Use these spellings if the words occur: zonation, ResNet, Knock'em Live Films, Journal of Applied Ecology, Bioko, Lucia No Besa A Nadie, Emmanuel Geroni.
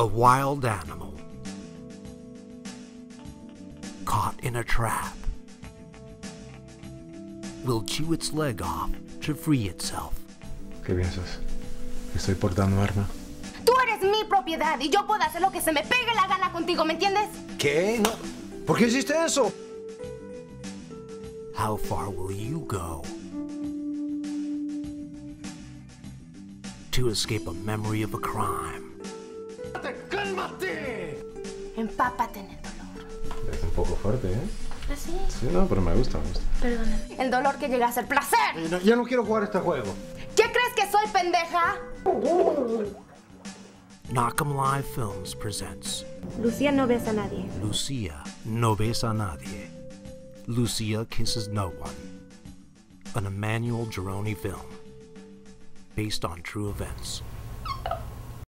a wild animal caught in a trap will chew its leg off to free itself. ¿Qué piensas? ¿Que estoy portando arma? Tú eres mi propiedad y yo puedo hacer lo que se me pegue la gana contigo, ¿me entiendes? ¿Qué? No. ¿Por qué hiciste eso? How far will you go to escape a memory of a crime? ¡Cálmate! Empápate en el dolor. Es un poco fuerte, ¿eh? ¿Así? Sí, no, pero me gusta. Perdóname. El dolor que llega a ser placer. No, ya no quiero jugar este juego. ¿Qué crees que soy, pendeja? Knock'em Live Films presents Lucia No Besa A Nadie. Lucia No Besa A Nadie. Lucia Kisses No One. An Emmanuel Geroni film. Based on true events.